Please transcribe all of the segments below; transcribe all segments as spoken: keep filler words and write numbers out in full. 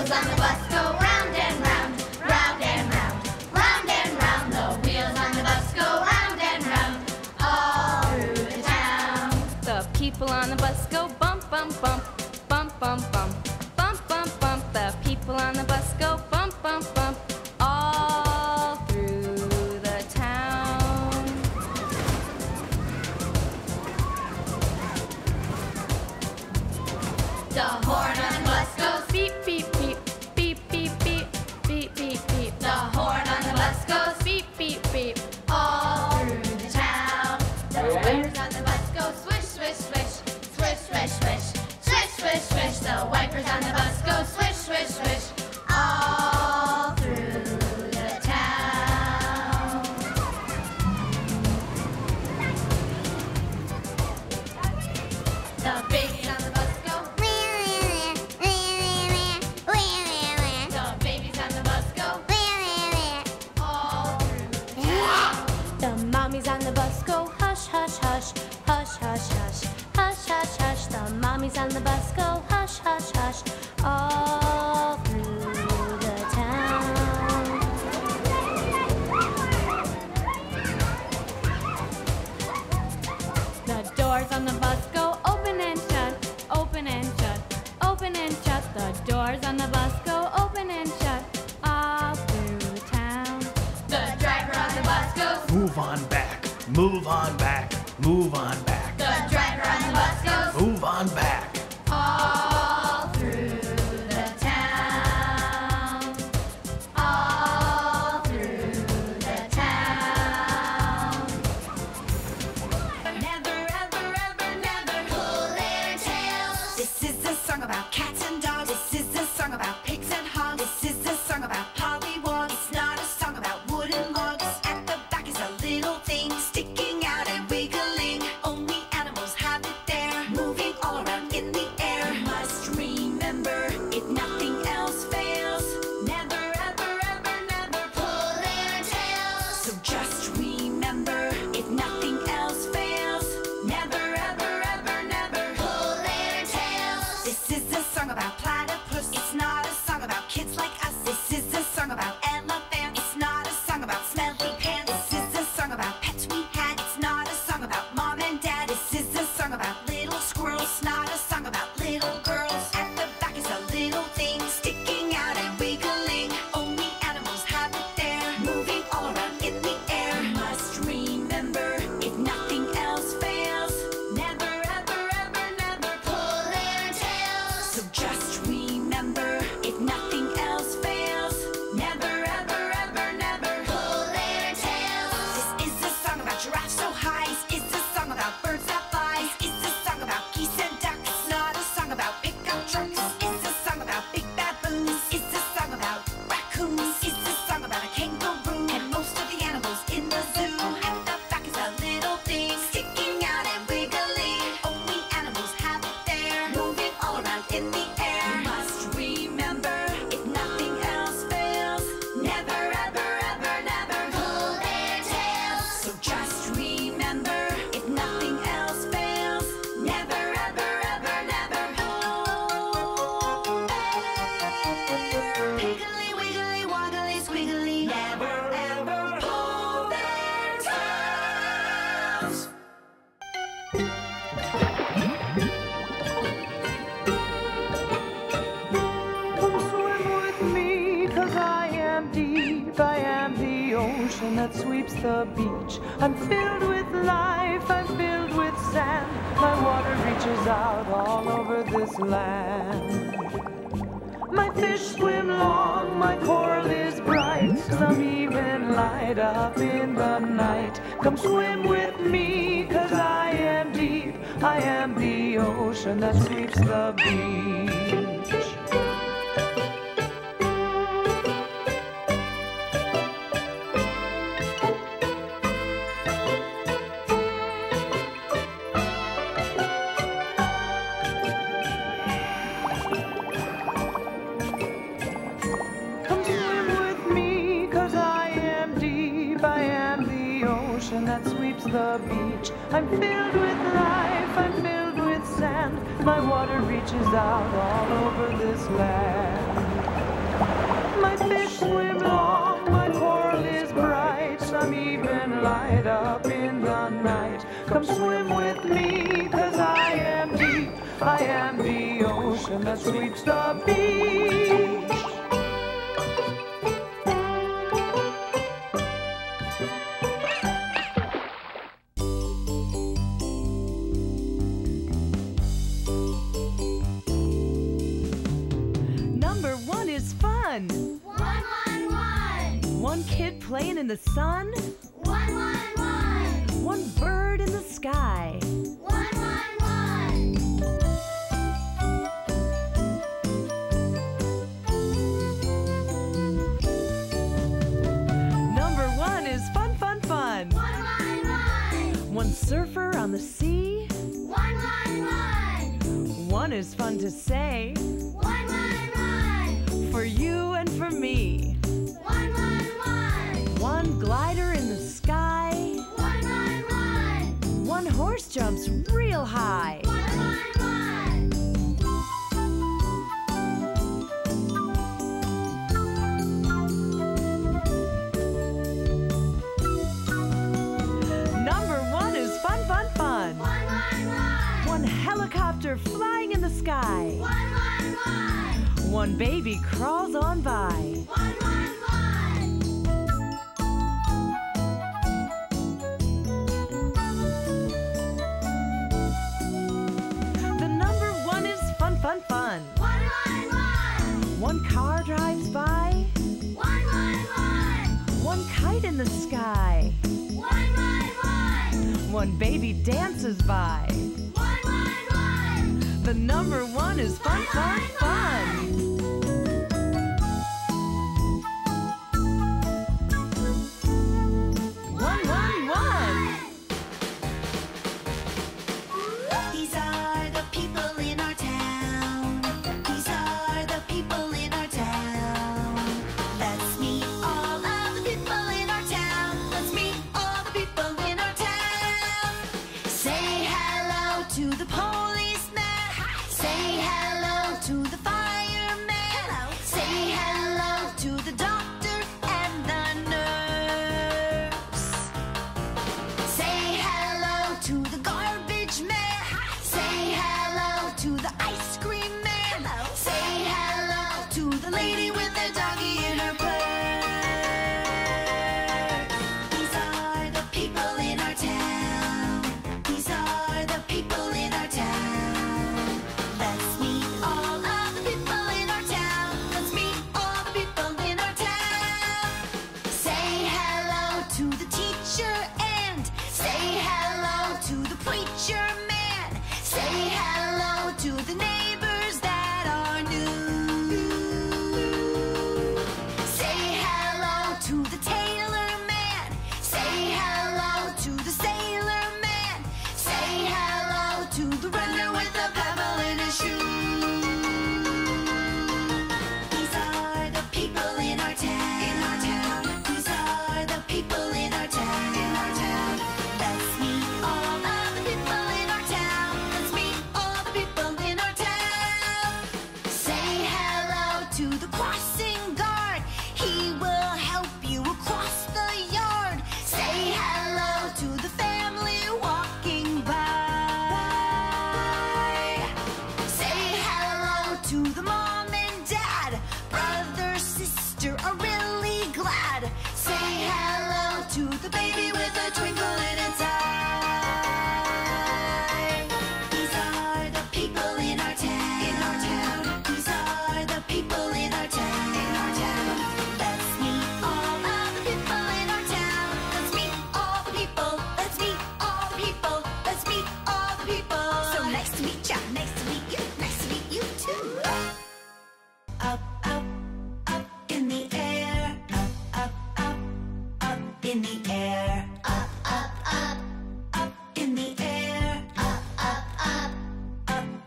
wheels on the bus go round and round, round and round, round and round. The wheels on the bus go round and round, all through the town. The people on the bus go bump, bump, bump, bump, bump, bump, bump, bump, bump. The people on the bus go bump, bump, bump, all through the town. The horn on the bus goes beep, beep, beep, beep, beep, beep, beep, beep, beep. The horn on the bus goes beep, beep, beep, all through the town. The wipers on the bus go swish, swish, swish, swish, swish, swish, swish, swish, swish. The wipers on the bus go swish, swish, swish, all through the town. The babies on the bus go. The babies on the bus go all through town. The mommies on the bus go hush, hush, hush, hush, hush, hush, hush, hush, hush. The mommies on the bus go hush, hush, hush, all through the town. The doors on the bus go open and shut, open and shut, open and shut. The doors on the bus go open and shut, all through town. The driver on the bus goes Move on back, move on back, move on back. The driver on the bus goes Move on back. all through the town. All through the town. Never, ever, ever, never pull their tails. This is a song about cats and dogs. This is a song about pigs and hogs. This is a song about pollywogs. It's not a song about wooden logs. At the back is a little thing sticking out and wiggling. Only animals have it there, moving all around in the air. Must remember, if nothing else fails, never, ever, ever, never pull their tails. So just remember, if nothing else fails, never, ever, ever, never pull their tails. This is a song about platypus. It's not a song about kids like us. This is a song about elephants. It's not a song about smelly pants. This is a song about pets we had. It's not a song about mom and dad. This is a song about little squirrels. It's not a song about little girls. At the back is a little thing sticking out and wiggling. Only animals have it there, moving all around in the air. Must remember, if nothing else fails, never, ever, ever, never pull their tails. So just remember, if nothing else fails, never, ever, ever, never pull their tails. This is a song about giraffes so high. It's a song about birds that fly. It's a song about geese and ducks. It's not a song about pickup trucks. It's a song about big baboons. It's a song about raccoons. It's a song about a kangaroo and most of the animals in the zoo. At the back is a little thing sticking out and wiggling. Only animals have it there, moving all around in the air. Must remember, if nothing else fails, never, ever, ever, never pull their tails. So just remember, if nothing else fails, never, ever, ever, never pull their. Piggly, wiggly, woggly, squiggly, never, ever pull their tails. Swim with me, 'cause I am deep. I am the ocean that sweeps the beach. I'm filled with life, I'm filled with sand. My water reaches out all over this land. My fish swim long, my coral is bright. Some even light up in the night. Come swim with me, 'cause I am deep. I am the ocean that sweeps the beach. Come swim with me, 'cause I am deep. I am the ocean that sweeps the beach. I'm filled with life, I'm filled with sand. My water reaches out all over this land. swim long, my coral is bright, some even light up in the night. Come swim with me, cause I am deep, I am the ocean that sweeps the beach. One kid playing in the sun. One, one, one. One bird in the sky. One, one, one. Number one is fun, fun, fun. One, one, one. One surfer on the sea. One, one, one. One is fun to say. One, one, one. For you and for me. One, one. One glider in the sky. One, one, one. One horse jumps real high. One, one, one. Number one is fun, fun, fun. One, one, one. One helicopter flying in the sky. One, one, one. One baby crawls on by. One, one, one. Fun, fun. One, one, one. One car drives by. One, one, one. One kite in the sky. One, one, one. One baby dances by. One, one, one. The number one is fun, fun, fun. One, one, one. These are the people in our town.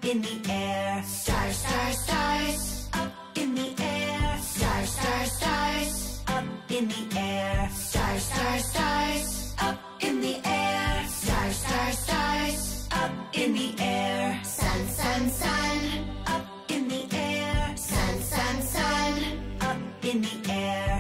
In the air, sun, sun, sun, up in the air.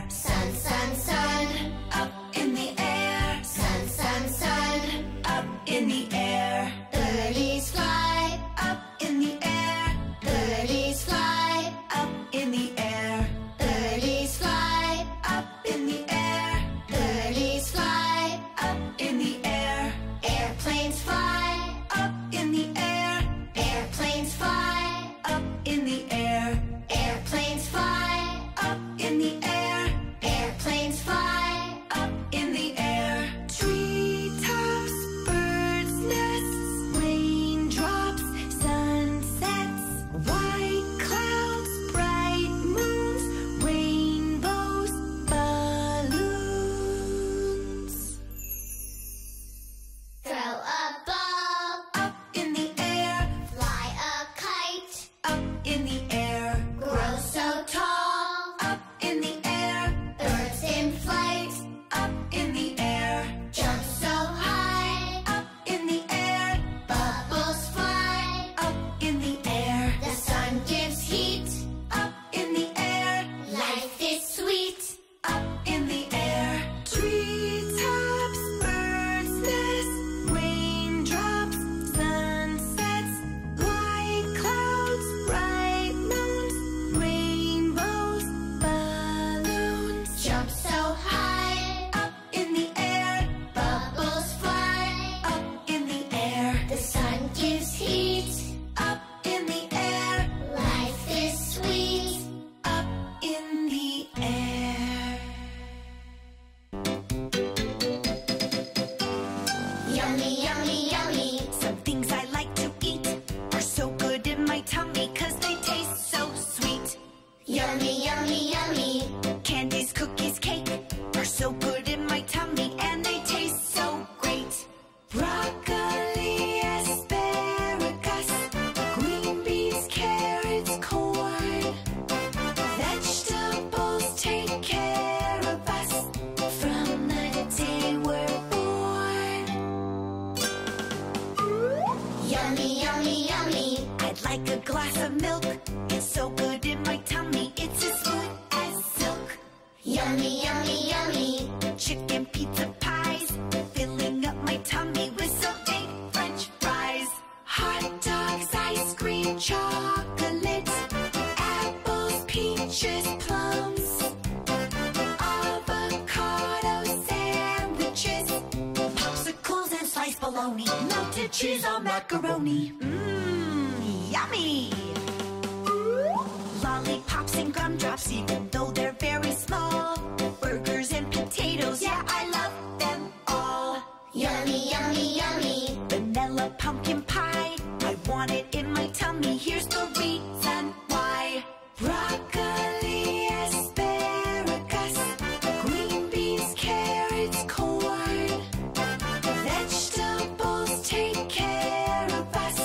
Yummy, yummy, yummy. Candies, cookies, cake are so good in my tummy, and they taste so great. Broccoli, asparagus, green beans, carrots, corn. Vegetables take care of us from the day we're born. Yummy, yummy, yummy. I'd like a glass of milk. It's so good in my tummy. It's as smooth as silk. Yummy, yummy, yummy. Chicken pizza pies, filling up my tummy with some big French fries. Hot dogs, ice cream, chocolate, apples, peaches, plums, avocado sandwiches, popsicles and sliced bologna, melted cheese on macaroni. Mmm, yummy! Lollipops and gumdrops, even though they're very small. Burgers and potatoes, yeah, I love them all. Yummy, yummy, yummy. Vanilla pumpkin pie, I want it in my tummy. Here's the reason why. Broccoli, asparagus, green beans, carrots, corn. Vegetables take care of us.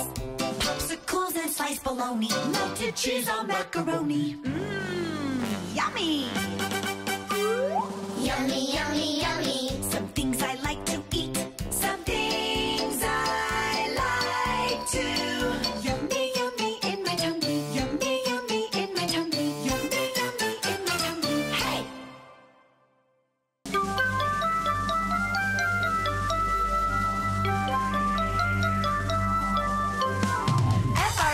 Popsicles and sliced bologna, melted cheese on macaroni. Mmm, yummy! Yummy, yummy, yummy. Some things I like to eat, some things I like to. Yummy, yummy in my tummy. Yummy, yummy in my tummy. Yummy, yummy in my tummy. Hey! F R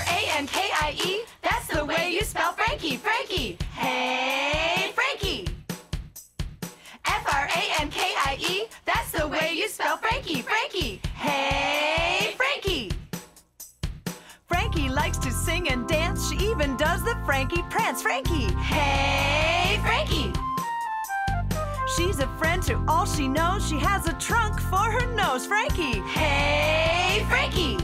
A N K I E. That's the way you spell Frankie, Frankie. Hey, Frankie. F R A N K I E. That's the way you spell Frankie, Frankie. Hey, Frankie. Frankie likes to sing and dance. She even does the Frankie prance. Frankie. Hey, Frankie. She's a friend to all she knows. She has a trunk for her nose. Frankie. Hey, Frankie.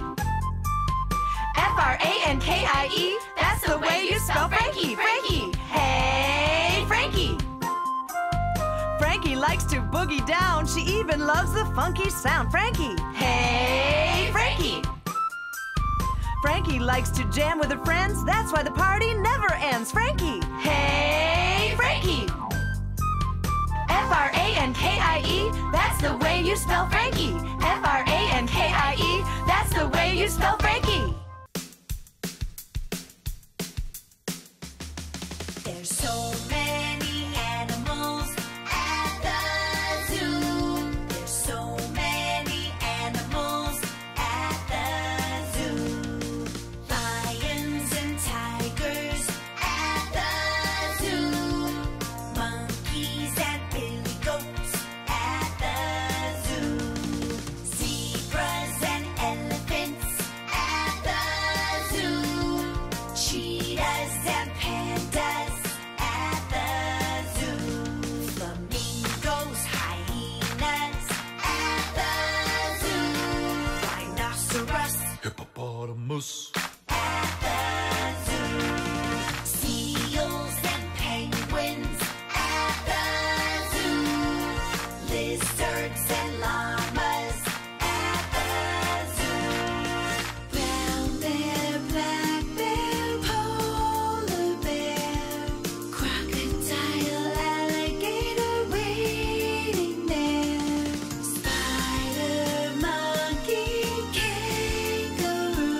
F R A N K I E. That's the way you spell Frankie, Frankie. Hey, Frankie. Frankie likes to boogie down. She even loves the funky sound. Frankie. Hey, Frankie. Frankie likes to jam with her friends. That's why the party never ends. Frankie. Hey, Frankie. F R A N K I E. That's the way you spell Frankie. F R A N K I E. That's the way you spell Frankie. There's so many animals at the zoo. There's so many animals at the zoo. Lions and tigers at the zoo. Monkeys and billy goats at the zoo. Zebras and elephants at the zoo. Cheetahs and pandas at the zoo. Flamingos, hyenas at the zoo. Rhinoceros, hippopotamus at the zoo. Seals and penguins at the zoo. Lizards and llamas at the zoo. Brown bear, black bear, polar bear, crocodile, alligator waiting there. Spider, monkey, kangaroo,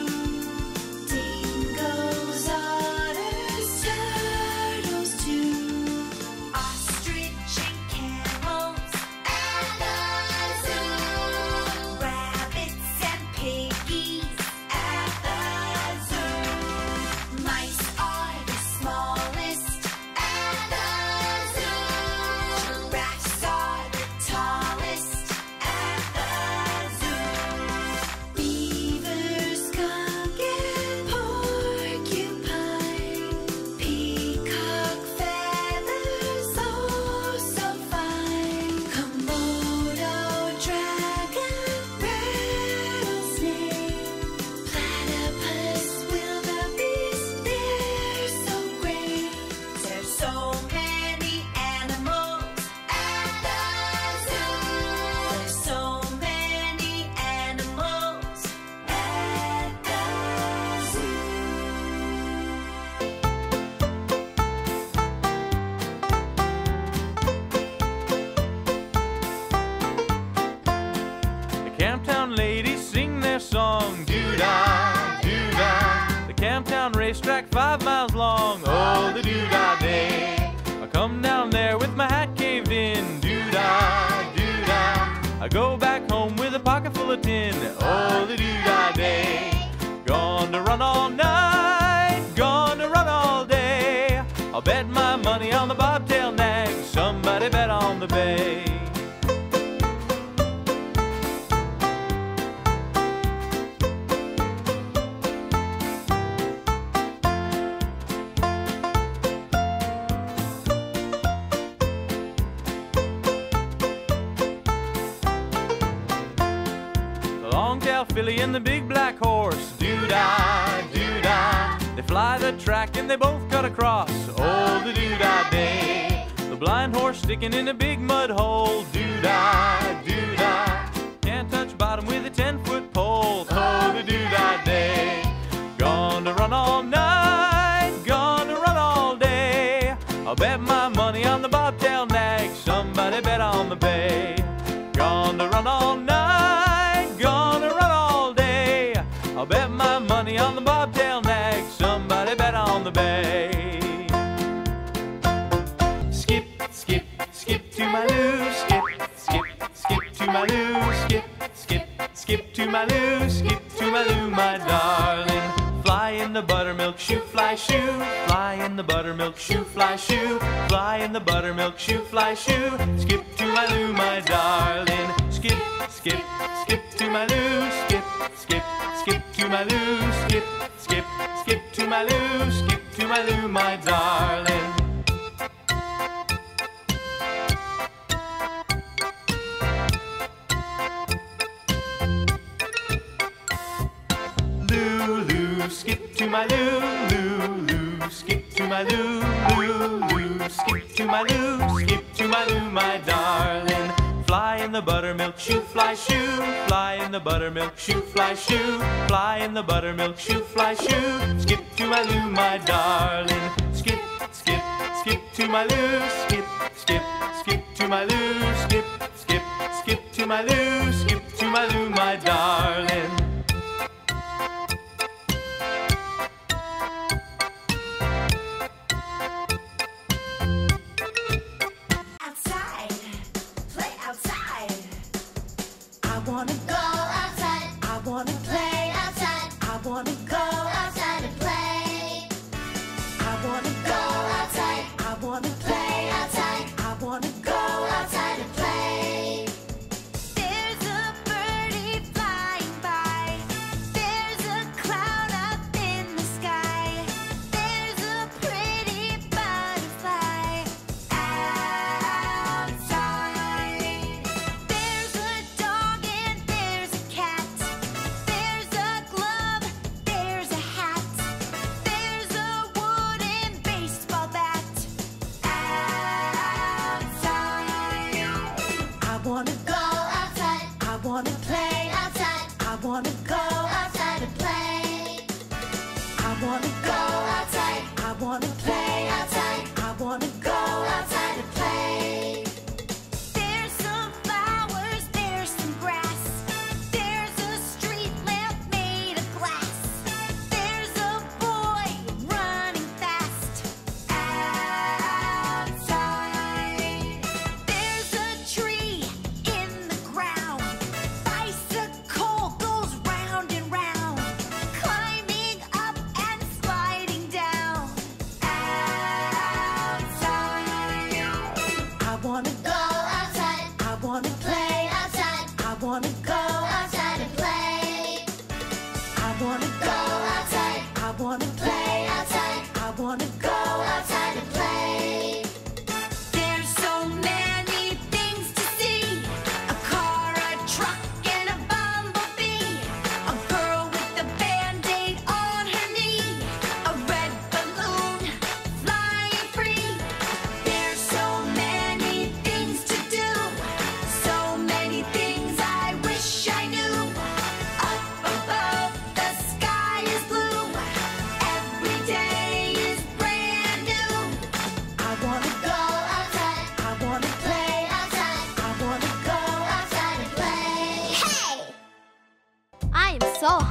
I'll bet my money on the bobtail nag. Somebody bet on the bay. Long-tail filly and the big black horse, doo-dah, doo-dah. They fly the track and they both cut across, oh, the doo-dah day. The blind horse sticking in a big mud hole, doo-dah, doo-dah. Can't touch bottom with a ten-foot pole, oh, the doo-dah day. Gonna run all night, gonna run all day. I'll bet my money on the bobtail nag, somebody bet on the bay. Gonna run all night. I'll bet my money on the bobtail nag. Somebody bet on the bay. Skip, skip, skip to my loo. Skip, skip, skip to my loo. Skip, skip, skip to my loo. Skip to my loo, my darling. Fly in the buttermilk shoe, fly shoe. Fly in the buttermilk shoe, fly shoe. Fly in the buttermilk shoe, fly shoe. Skip to my loo, my darling. Skip, skip, skip to my loo. Skip, skip. Skip to my loo, skip, skip, skip to my loo, skip to my loo, my darling. Loo, loo, skip to my loo, loo, loo, skip to my loo, loo, loo, skip to my loo, skip to my loo, my darling. Fly in the buttermilk shoe, fly shoe. Fly in the buttermilk shoe, fly shoe. Fly in the buttermilk shoe, fly shoe. Skip to my loo, my darling. Skip, skip, skip to my loo. Skip, skip, skip to my loo. Skip, skip, skip to my loo. Skip to my loo, my darling. I wanna go outside, I wanna play outside, I wanna go outside and play. I wanna go outside, I wanna play outside, I wanna go outside and play. There's a birdie flying by, there's a cloud up in the sky, there's a pretty butterfly outside. There's a dog in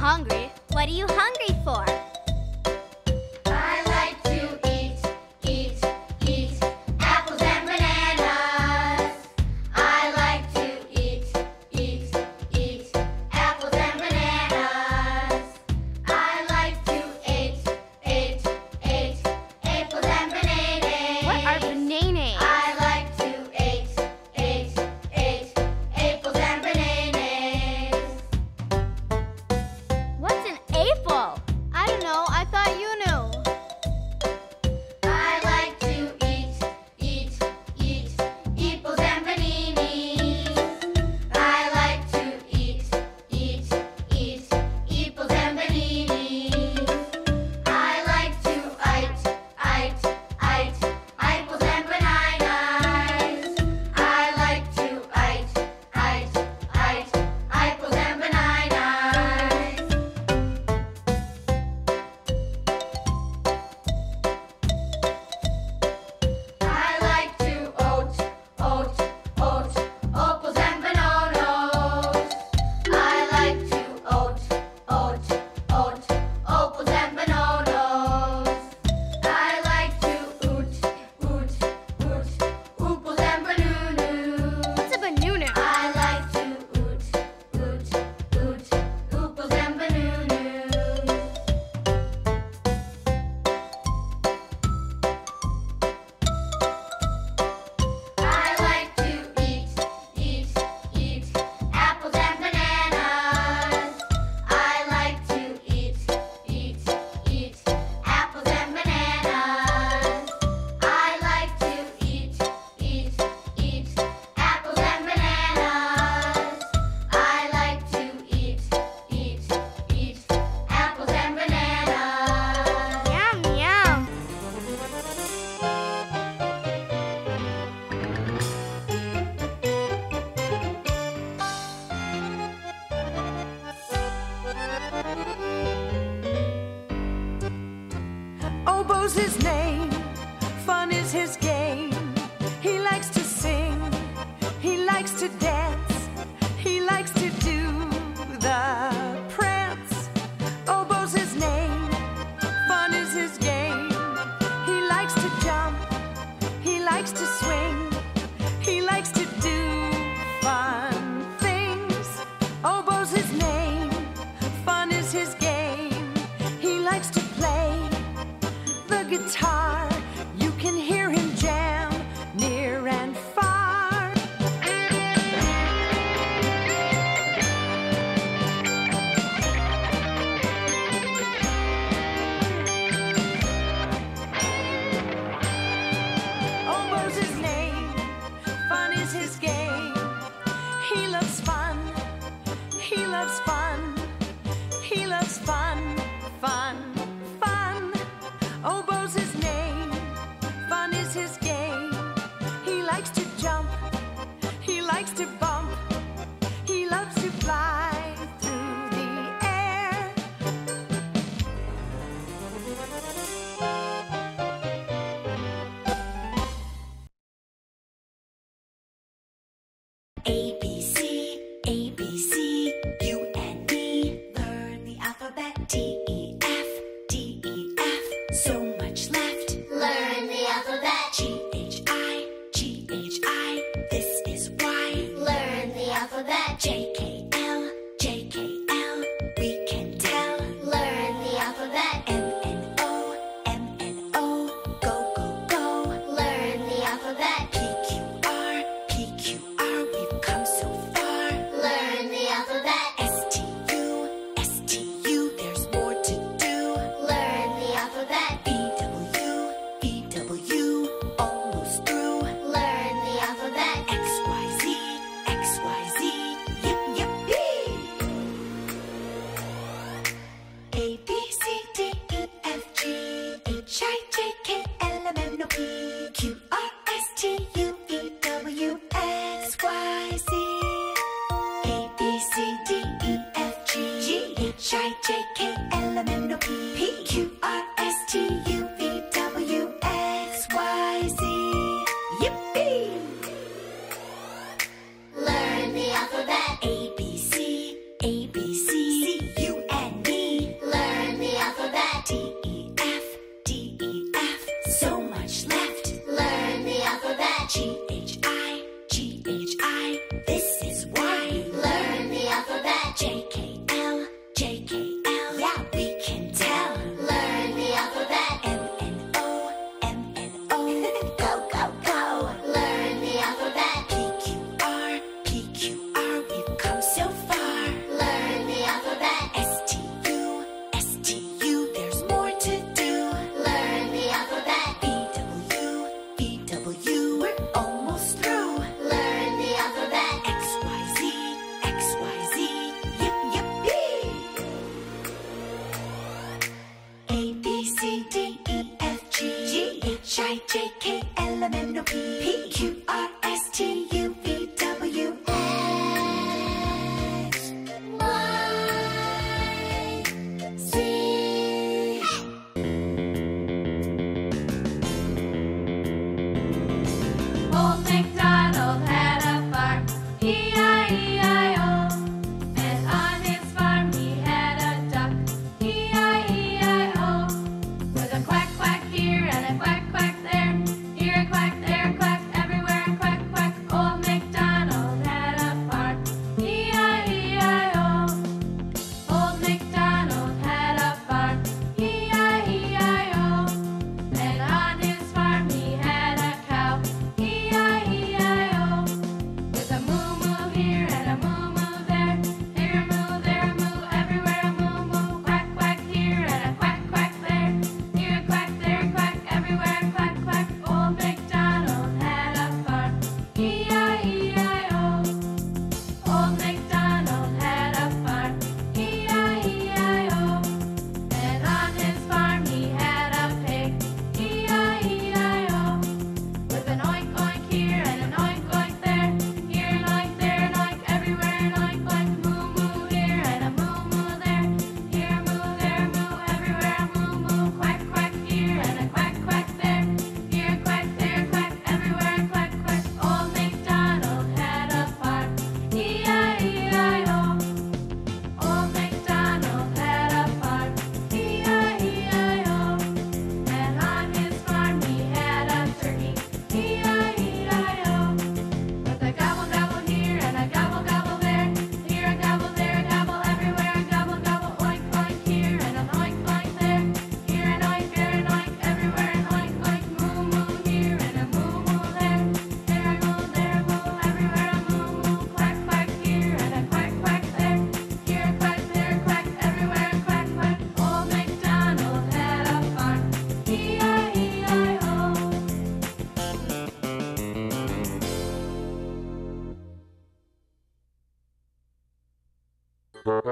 hungry. What are you hungry for? I like to eat, eat, eat apples and bananas. I like to eat, eat, eat apples and bananas. I like to eat, eat, eat apples and bananas. Foo's his name, fun is his game. He likes to sing, he likes to dance, he likes to do the prance. Oboe's his name, fun is his game. He likes to jump, he likes to swing, he likes to do fun things. Oboe's his name, fun is his game. He likes to play the guitar. You can hear him jam near and far. Oboe's his name, fun is his game. He loves fun, he loves fun, he loves fun, fun, fun. Oboe's his name, fun is his game. He likes to jump, he likes to bump, he loves to fly through the air. A, B, C, A, B, C, U, and V. Learn the alphabet. T, E, F, D, E, F. So much left. Learn the alphabet. G, H, I, G, H, I. This is Y. Learn the alphabet. J, K, L, J, K, L. We can tell. Learn the alphabet. M, N, O, M, N, O. Go, go, go. Learn the alphabet. P, Q, R, P, Q, R. We've come so far. Learn the alphabet. S, T, U, S, T, U. There's more to do. Learn the alphabet. B, W, B, W. Almost through. Learn the alphabet. X, Y, Z, X, Y, Z. Yip, yip, yee. A, B, C, D, E, F, G, H, I, J, K, L, M, N, O, P, Q, R, S, T, U, V, W, X, Y, Z. A, B, C, D, E, F, G, G, H, I, J, K, L, M, N, O, P, P, Q, R, S, T, U, V, W, X, Y, Z. Yippee! Learn the alphabet. A, B, C, A, B, C, C, U, and V. Learn the alphabet. D, E, F, D, E, F. So much left. Learn the alphabet. G, H, I, G, H, I. This is Y. Learn the alphabet. J, K, L, J, K, L. Yeah, we can tell. Learn the alphabet. M, N, O, M, N, O. Go, go, go. Learn the alphabet. P, Q, R, P, Q, R. We've come so far. Learn the alphabet. S, T, U, S, T, U. There's more to do. Learn the alphabet. B, W, B, W. We're almost through. Learn the alphabet. X, Y, Z, X, Y, Z. Yip, yip, yee. A, B, C, D, E, F, G, G, H, I, J, K, L, M, N, O, P, P, Q, R, S, T, U, V, W, X, Y, Z. Old MacDonald had a farm, E I E I O. And on his farm he had a duck, E I E I O. With a quack quack here and a quack quack there, here a quack, there a quack, everywhere a quack quack. Old One,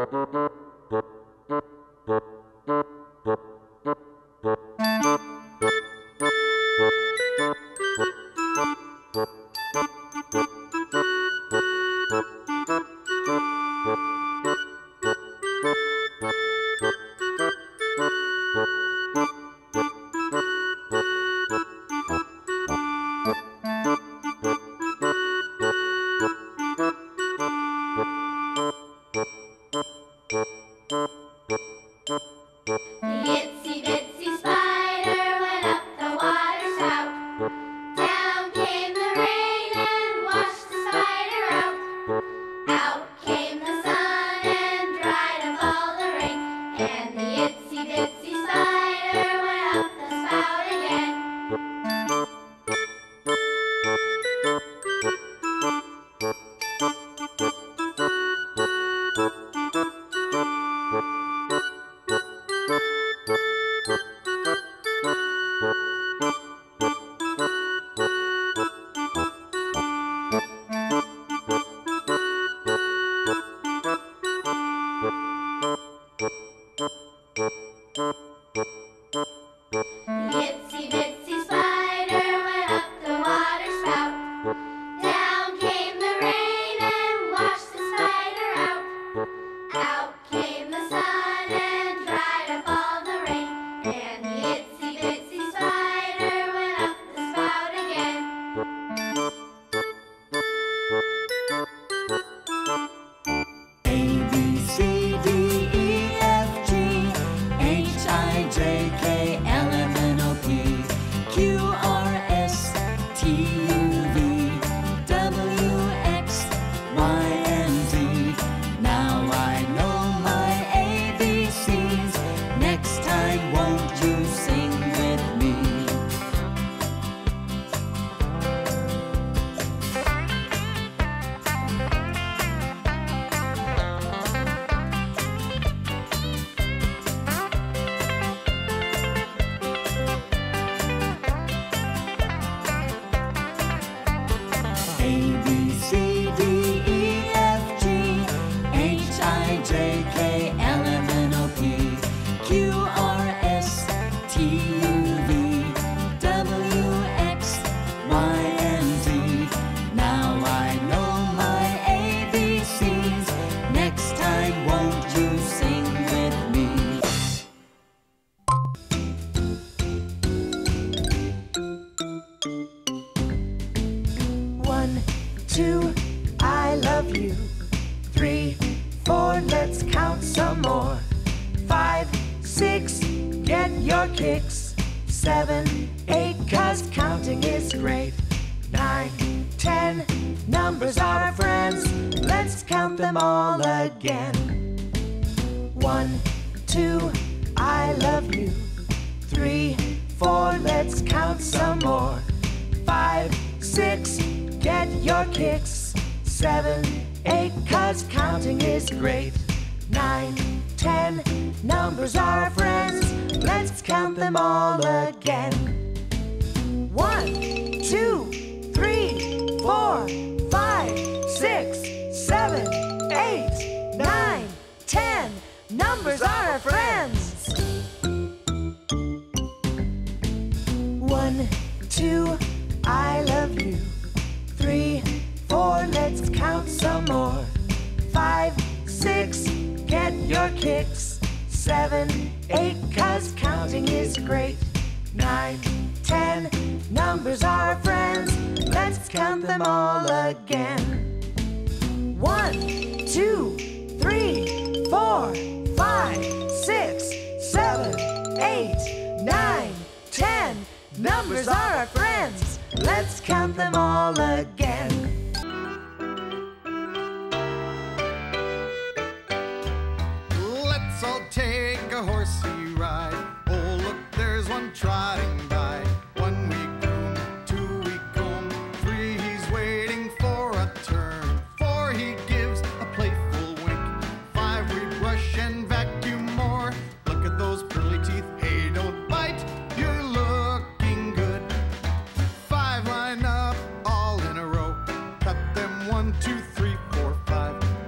two, three, four, five.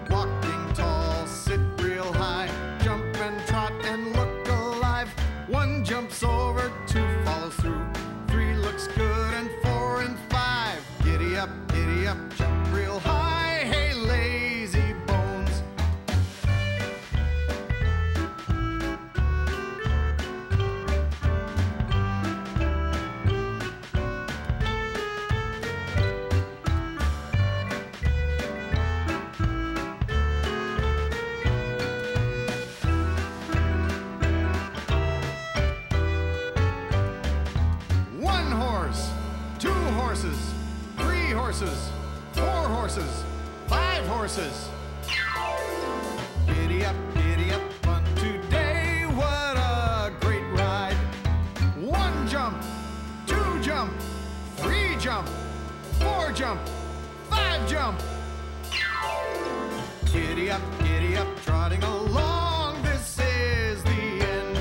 Walking tall, sit real. horses, three horses, four horses, five horses. Giddy up, giddy up, fun today, what a great ride. One jump, two jump, three jump, four jump, five jump. Giddy up, giddy up, trotting along, this is the end.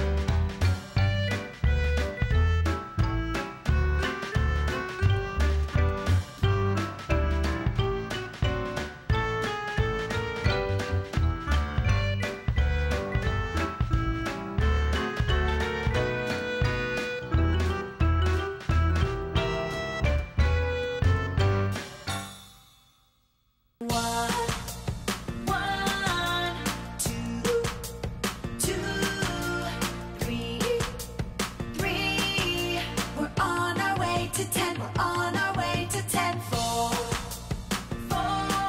Six,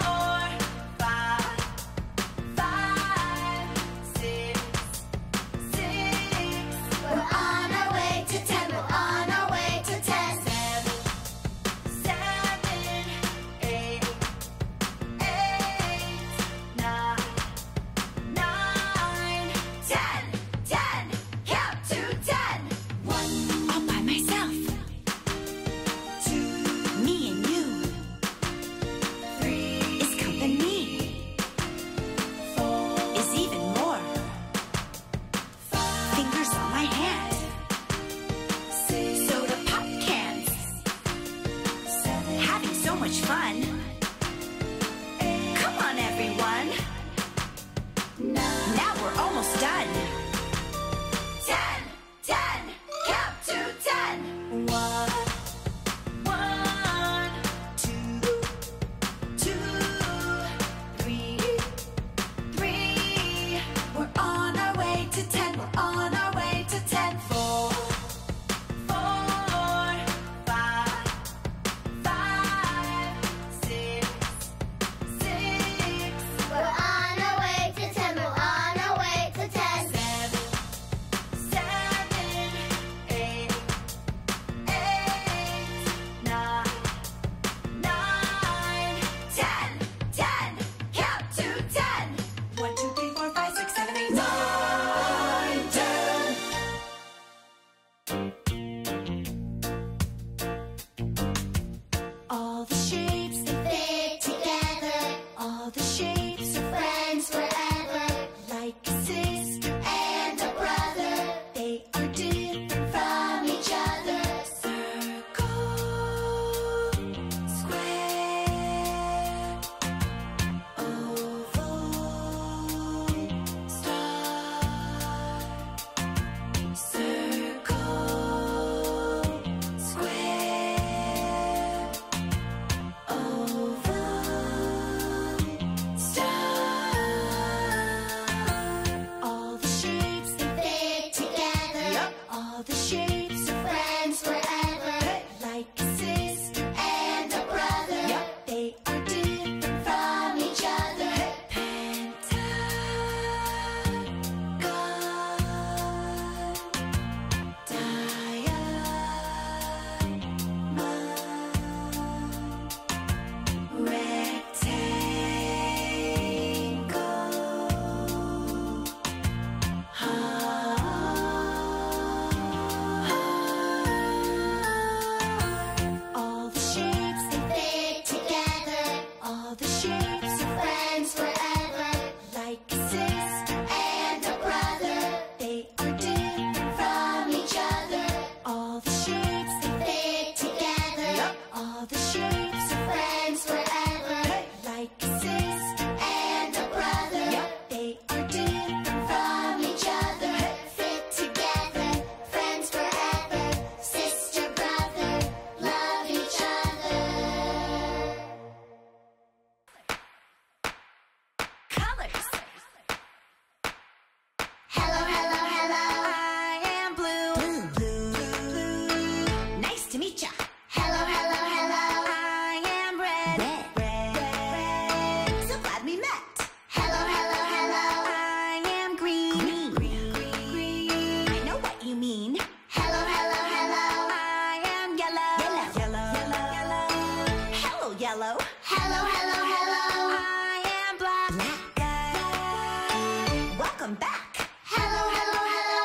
yellow. Hello, hello, hello. I am black. Black. Welcome back. Hello, hello, hello.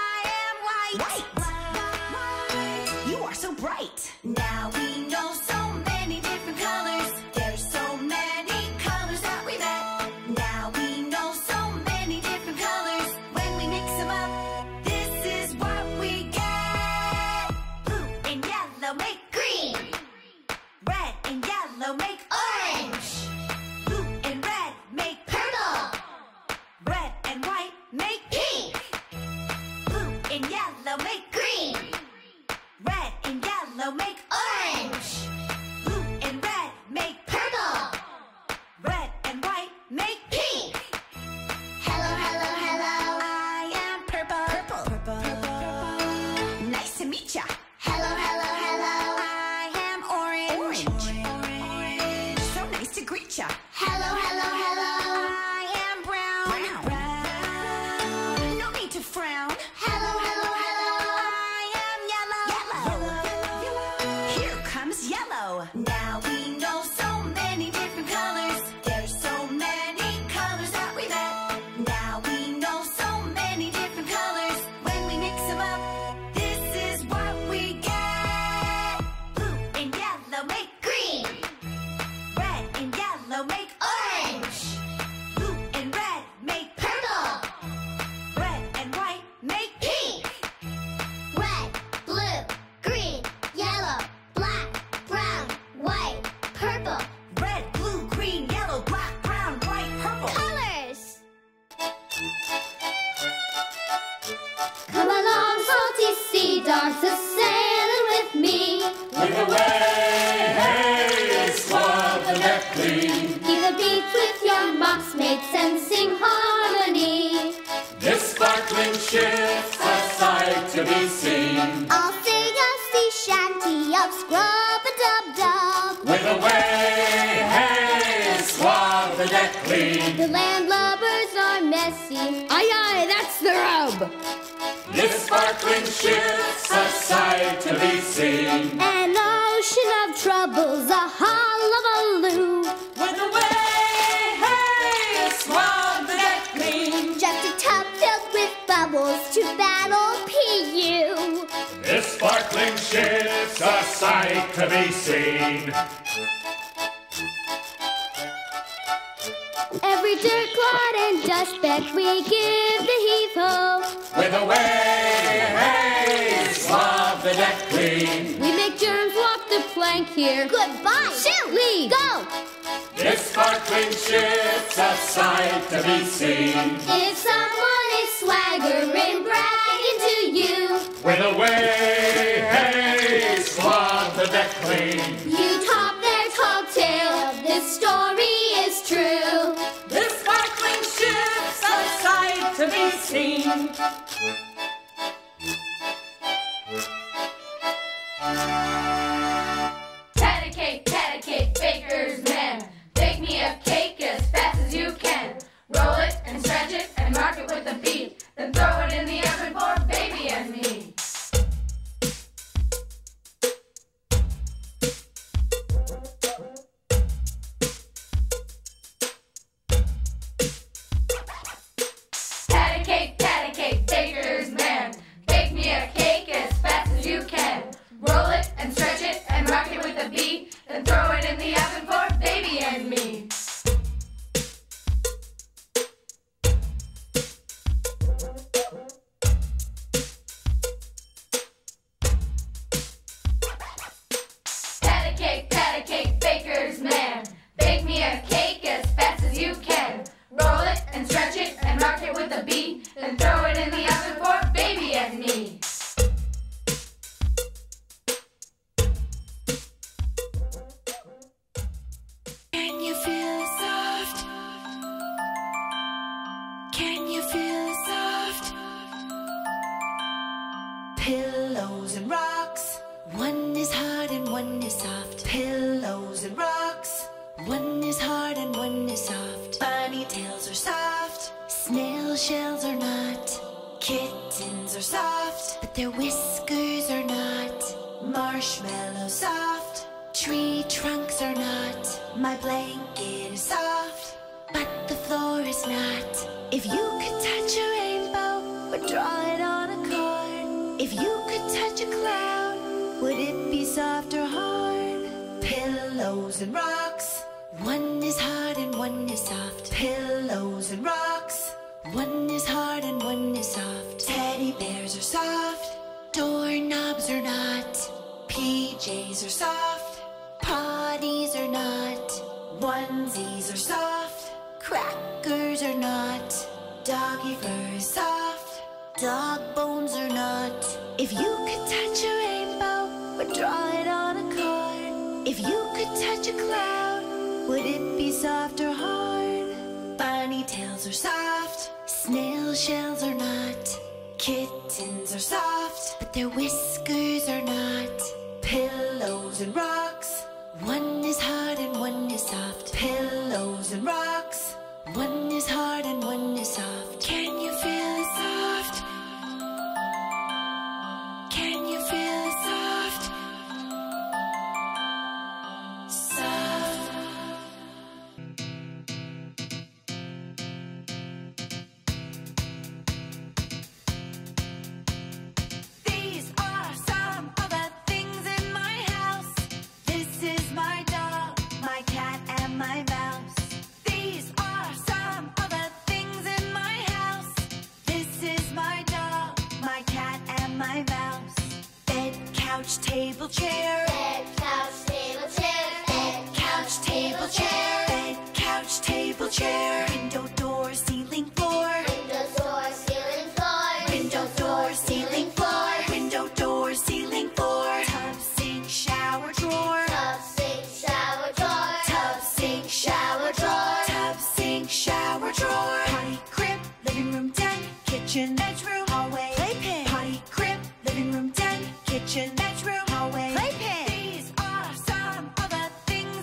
I am white. White. White. You are so bright. Now we know so many different colors. There's so many colors that we met. Now we know so many different colors. When we mix them up, this is what we get. Blue and yellow make green. Red and yellow make orange. Blue and red make purple. Red and white make pink. Blue and yellow make green. Red and yellow make orange. Blue and red make purple. Red and white make pink. Hello, hello, hello. I am purple. Purple. Purple. Purple. Nice to meet ya. Hello, hello, hello. I am orange. Orange. Orange. So nice to greet ya. Hello, hello, hello. I am brown. Brown. Brown. No need to frown. Hello, hello, hello. I am yellow. Yellow. Yellow. Here comes yellow. Now we know so many different colors. There's so many colors that we've had. Now we know so many different colors. When we mix them up, this is what we get. Blue and yellow make green. Red and yellow make orange. Blue and red make purple. Red and white make pink. Red, blue, green, yellow, black, brown, white, purple. Red, blue, green, yellow, black, brown, white, purple. Colors! Come along, salty sea dogs, a sailing with me. Look away, hey, it's swab the left clean. Keep the beat with your mops, mates, and sing harmony. This sparkling ship's a sight to be seen. I'll sing a sea shanty of scrub-a-dub-dub. With a way, hey, swab the deck The clean. landlubbers are messy. Aye, aye, that's the rub. This sparkling ship's a sight to be seen. An ocean of troubles, a hullabaloo. With a way, hey, swab the deck clean. Just a tub filled with bubbles to battle P U. This sparkling ship's a sight to be seen. Every dirt clod and dust speck we give the heave-ho. With a way, hey, swab the deck clean. We make germs walk the plank here. Goodbye, shoot, leave, go! This sparkling ship's a sight to be seen. If someone is swaggering, bragging to you. With a way, hey, swab the deck clean. You top their tall tale, this story is true. This sparkling ship's a sight to be seen. Pat a cake, pat a cake, baker's man. Bake me a cake as fast as you can. Roll it and stretch it and mark it with a bead. Then throw it in the oven for baby and me. Pat a cake, pat a cake, baker's man. Bake me a cake as fast as you can. Roll it and stretch it and mark it with a bead. Then throw it in the oven for baby and me. Pillows and rocks, one is hard and one is soft. Pillows and rocks, one is hard and one is soft. Bunny tails are soft, snail shells are not. Kittens are soft, but their whiskers are not. Marshmallows soft, tree trunks are not. My blanket is soft, but the floor is not. If you could touch a rainbow, or draw it on a card. If you could touch a cloud, would it be soft or hard? Pillows and rocks, one is hard and one is soft. Pillows and rocks, one is hard and one is soft. Teddy bears are soft, doorknobs are not. P Js are soft, potties are not. Onesies are soft, crackers are not. Doggy fur is soft, dog bones are not. If you could touch a rainbow, or draw it on a card. If you could touch a cloud, would it be soft or hard? Bunny tails are soft, snail shells are not. Kittens are soft, but their whiskers are not. Pillows and rocks, one is hard and one is soft. Pillows and rocks, one is hard and one is soft. Can you feel it soft? Can you feel it soft? Table chair, bed, couch, table chair, bed, couch, table chair, bed, couch, table chair, window, door, ceiling, floor, window, door, ceiling, floor, window, door, ceiling, floor, window, door, ceiling, floor, tub, sink, shower, drawer, tub, sink, shower, drawer, tub, sink, shower, drawer, tub, sink, shower, drawer, potty, crib, living room, den, kitchen, bedroom, hallway, playpen, potty, crib, living room, den, kitchen, bedroom, hallway, playpen. These are some of the things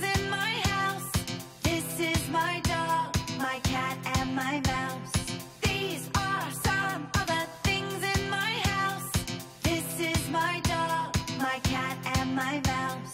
in my house. This is my dog, my cat, and my mouse. These are some of the things in my house. This is my dog, my cat, and my mouse.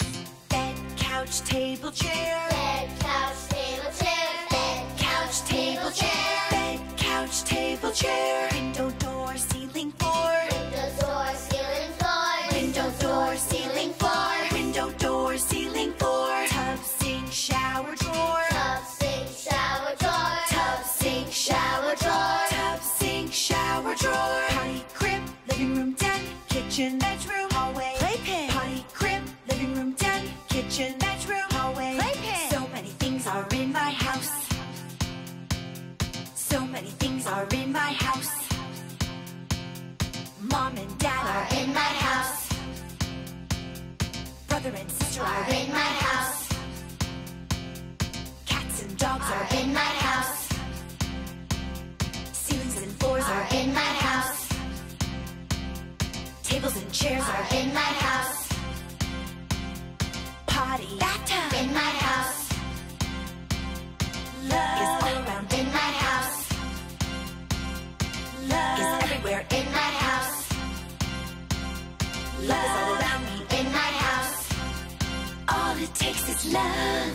Bed, couch, table, chair. Bed, couch, table, chair. Bed, couch, table, chair. Bed, couch, table, chair. Window, door, ceiling, floor. Window, door, ceiling, floor. Window, door, ceiling, floor. Window, door, ceiling, floor. Tub, sink, shower, drawer. Tub, sink, shower, drawer. Tub, sink, shower, drawer. Tub, sink, shower, drawer. Potty, crib, living room, den, kitchen, bedroom, hallway, playpen. Potty, crib, living room, den, kitchen, bedroom, hallway, playpen. So many things are in my house. So many things are in my house. Mom and Dad are in my house. Brother and sister are in my house. Cats and dogs are in my house. Ceilings and floors are in my house. Tables and chairs are in my house. Potty, bathtub in my house. Love is all around in my house. Love is everywhere in my house. Love is all around me in my house. All it takes is love.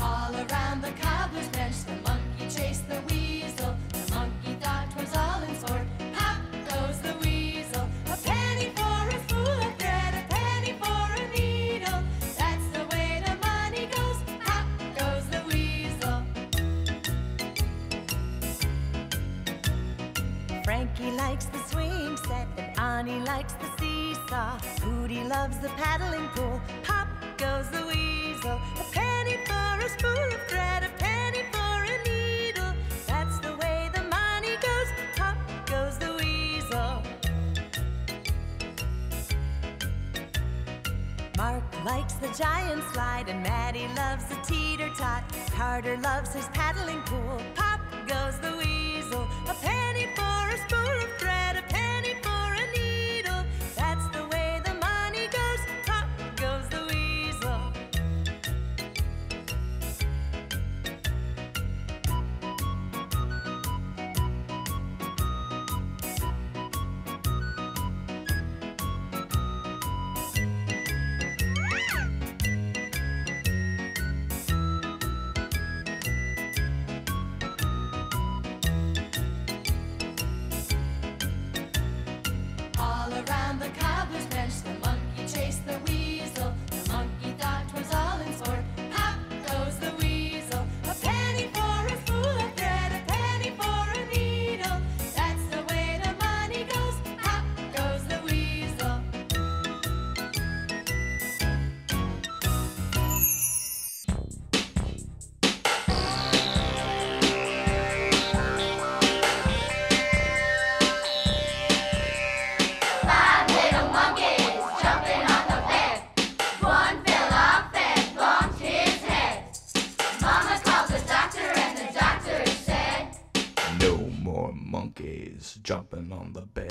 All around the cobbler's bench, the monkey chased the weasel. The monkey thought 'twas all in sport. Pop goes the weasel. A penny for a spool of thread, a penny for a needle. That's the way the money goes. Pop goes the weasel. Frankie likes the swing set, and Annie likes the seesaw. Hootie loves the paddling pool. Pop goes the weasel. A penny for a spool of thread, a penny for a needle. That's the way the money goes. Pop goes the weasel. Mark likes the giant slide, and Maddie loves the teeter-tot. Carter loves his paddling pool. Pop goes the weasel. A penny for a spool of thread, a penny for a needle. That's the way the money goes. Pop goes the weasel. jumping on the bed.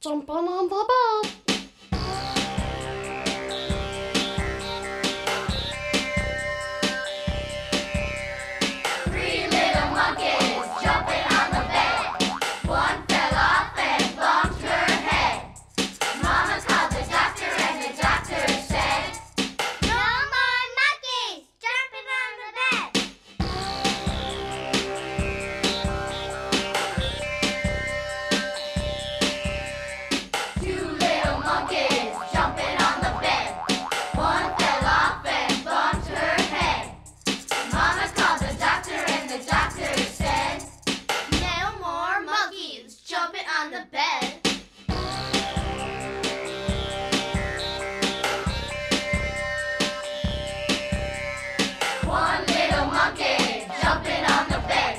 Jumping on the bed. Three little monkeys jumping on the bed. One fell off and bumped her head. Mama called the doctor and the doctor said, "No more monkeys jumping on the bed." Two little monkeys jumping on the bed. One fell off and bumped her head. Mama called the doctor and the doctor said, "No more monkeys jumping on the bed." One little monkey jumping on the bed.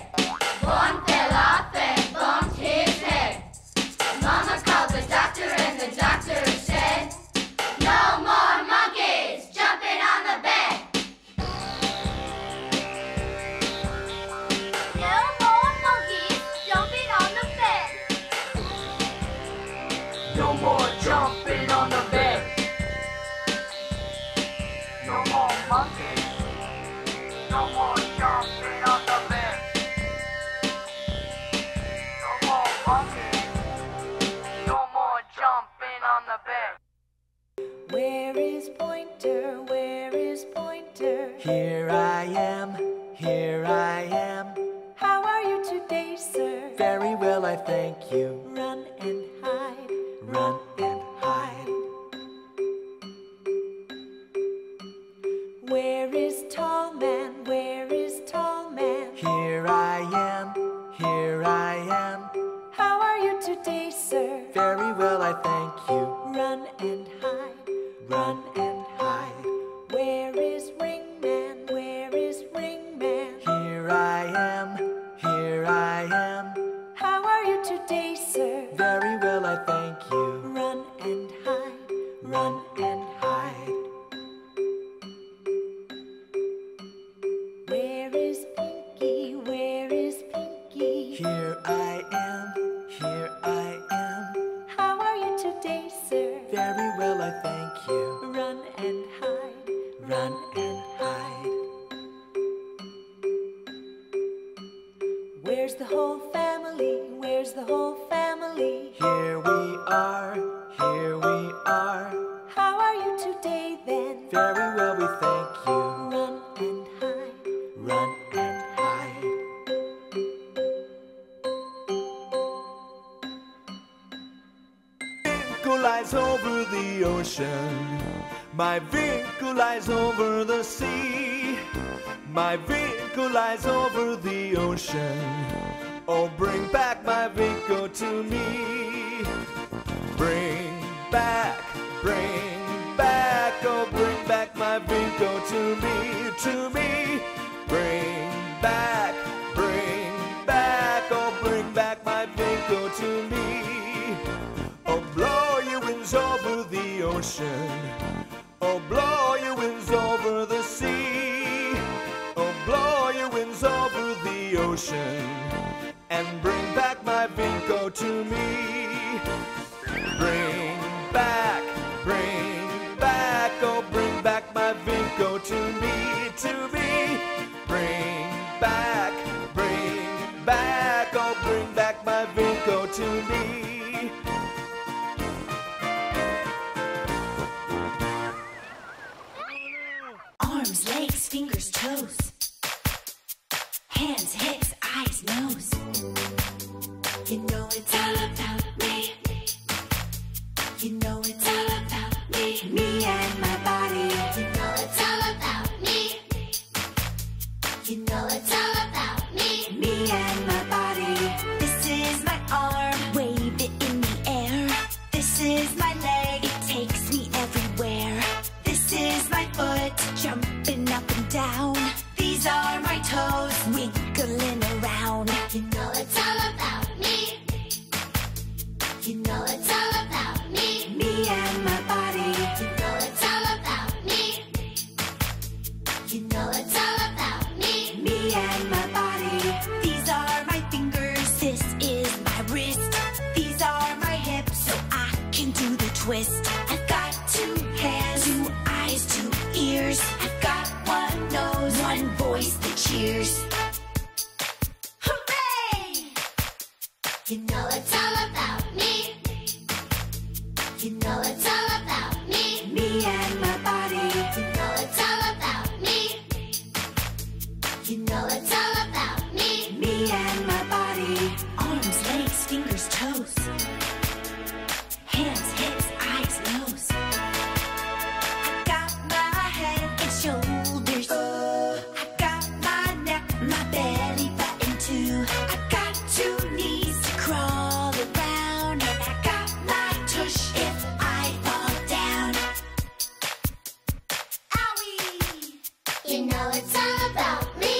One fell off and bumped his head. Mama called the doctor and the doctor said, "No more monkeys jumping on the bed." No more monkeys jumping on the bed. No more jumping on the bed. No more monkeys. No more jumping on the bed. No more monkeys. No more jumping on the bed. Where is Pointer? Where is Pointer? Here I am. Here I am. How are you today, sir? Very well, I thank you. Run and hide. Run and hide. Where is Tall Man? Where is Tall Man? Here I am. Here I am. How are you today, sir? Very well, I thank you. Run and hide. Run and hide. Where is Ring Man? Where is Ring Man? Here I am. Here I am. How are you today, sir? Very well, I thank you. Run and hide. Run and hide. Where is Pinky? Where is Pinky? Here I am. Here I am. How are you today, sir? Very well, I thank you. Run and hide. Run and hide. Where's the whole family? Where's the whole family? Here we are. Here we are. How are you today, then? Very well, we thank you. Run and hide. Run and hide. My vehicle lies over the ocean. My vehicle lies over the sea. My vehicle lies over the ocean. Oh, bring back my vehicle to me. Bring back, bring back. Oh, bring back my vehicle to me, to me. Bring back, bring back, oh, bring back my Vinco to me. Oh, blow your winds over the ocean. Oh, blow your winds over the sea. Oh, blow your winds over the ocean. And bring back my Vinco to me. Bring back, bring back, oh, bring back my Vinco to me, to me. Bring back, bring back, oh, bring back my Vinco to me. Arms, legs, fingers, toes. Hands, hips, eyes, nose. You know it's all about me. You know it's all about me. Me and my body. You know it's all about me. You know it's all about me. Me and my body. This is my arm, wave it in the air. This is my leg, it takes me everywhere. This is my foot, jumping up and down. These are my toes. You know it's all about me. You know it's all about me. Me and my body. You know it's all about me. You know it's all about me. Me and my body. Arms, legs, fingers, toes. Hands, hips, eyes, nose. I got my head and shoulders. Oh, I got my neck, my belly button too. I got two knees to crawl around. And I got my tush if I fall down. Owie! You know it's all about me.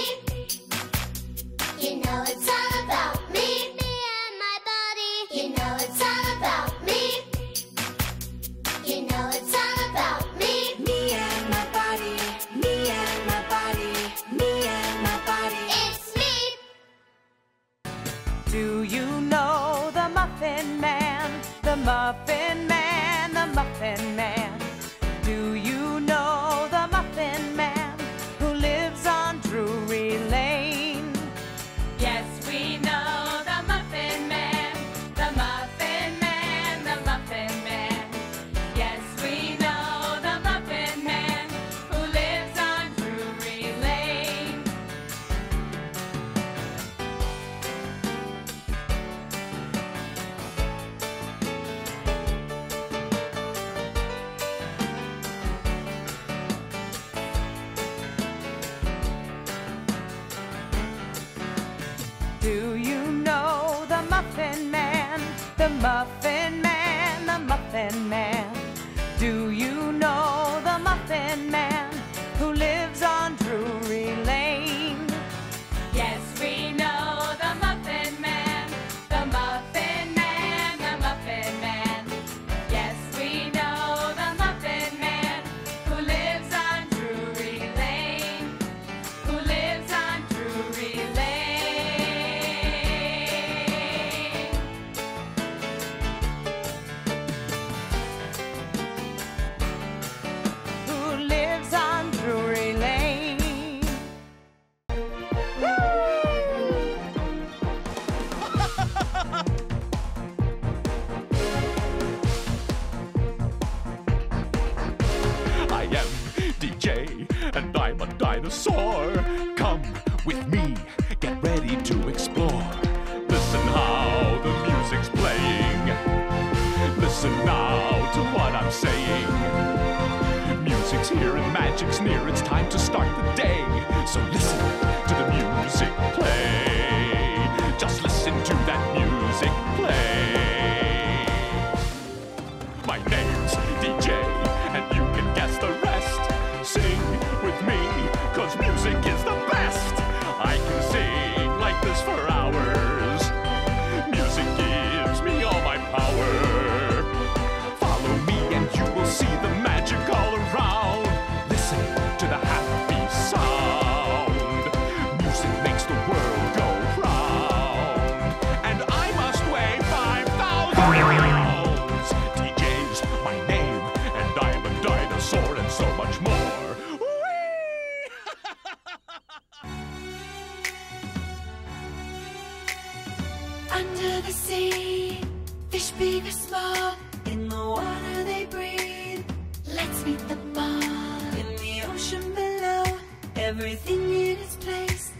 You know it's all about me. Me and my body. You know it's all about me. You know it's all about me. Me and my body. Me and my body. Me and my body. It's me. Do you know the Muffin Man? The Muffin Man, the Muffin Man. Do you know the Muffin Man who lives on Drury Lane? Yes, we know the Muffin Man. The Muffin Man, the Muffin Man. Yes, we know the Muffin Man who lives on Drury Lane. Do you know the Muffin Man? The Muffin Man, the Muffin Man. Do you know the Muffin Man who lives on Drury Lane? Yes, we know the Muffin Man. The Muffin Man, the Muffin Man. Yes, we know the Muffin Man who lives on Drury Lane. Who lives on Drury Lane. Who lives on Drury Lane? I am D J, and I'm a dinosaur. Come with me, get ready to explore. Listen how the music's playing. Listen now to what I'm saying. Music's here and magic's near. It's time to start the day. So listen to the music play. Just listen to that music play. My name's D J, and you can guess the rest. Sing with me, cause music is the best. I can sing like this for hours. Music gives me all my power. Follow me and you will see the magic all around. Listen to the happy sound. Music makes the world go round. And I must weigh five thousand pounds. D J's my name, and I'm a dinosaur and so much more. Under the sea, fish big or small, in the water they breathe. Let's meet them all. In the ocean below, everything in its place.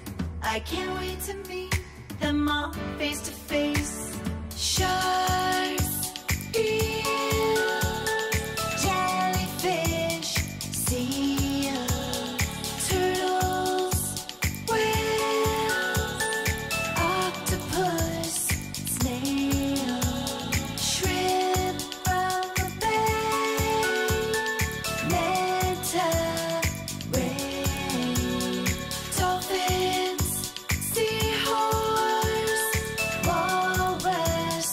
I can't wait to meet them all face to face. Sharks, eels, jellyfish, seals, turtles, whales, octopus, snail, shrimp from the bay, manta ray, dolphins, seahorse, walrus,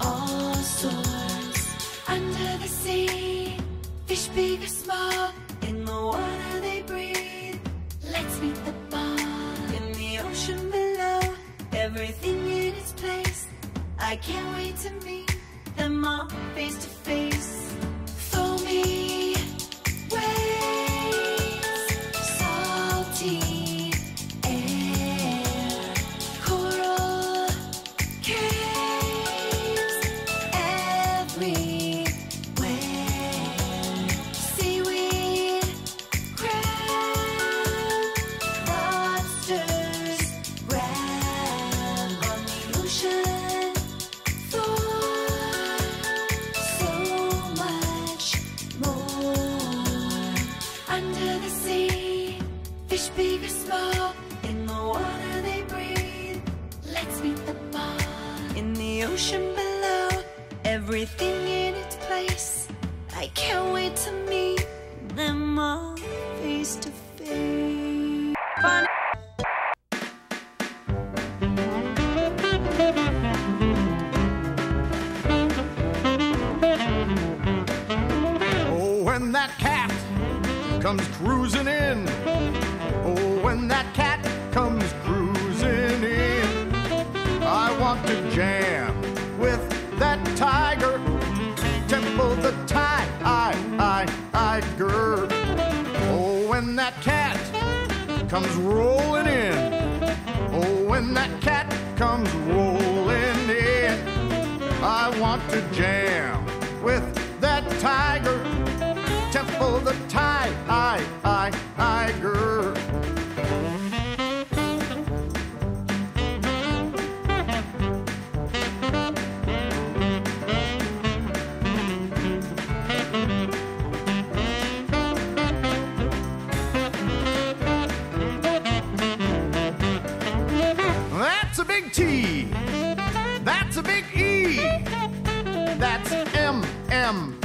all sorts. Under the sea, fish big or small, in the water they breathe. Let's meet the ball. In the ocean below, everything in its place. I can't wait to meet them all face to face. Foamy waves, salty air, coral cave. ocean below, everything in its place. I can't wait to meet them all face to face. Fun. Oh, when that cat comes cruising in. Oh, when that cat comes cruising in. I want to jam with that tiger, temple the tide, I, I, I, girl. Oh, when that cat comes rolling in. Oh, when that cat comes rolling in. I want to jam with that tiger, temple the tide, I, I, I, girl. T. That's a big E. That's M M.